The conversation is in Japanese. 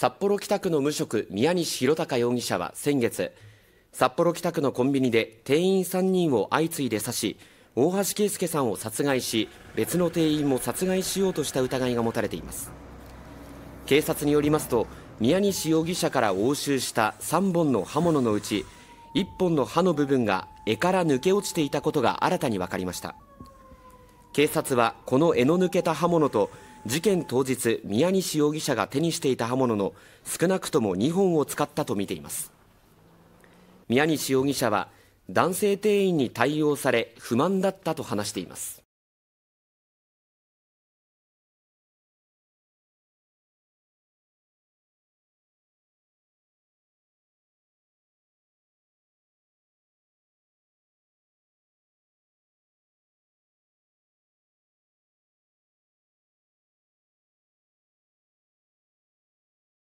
札幌北区の無職宮西洋隆容疑者は先月、札幌北区のコンビニで店員3人を相次いで刺し、大橋啓介さんを殺害し、別の店員も殺害しようとした疑いが持たれています。警察によりますと、宮西容疑者から押収した3本の刃物のうち1本の刃の部分が柄から抜け落ちていたことが新たに分かりました。警察はこの柄の抜けた刃物と、事件当日宮西容疑者が手にしていた刃物の少なくとも2本を使ったとみています。宮西容疑者は男性店員に対応され不満だったと話しています。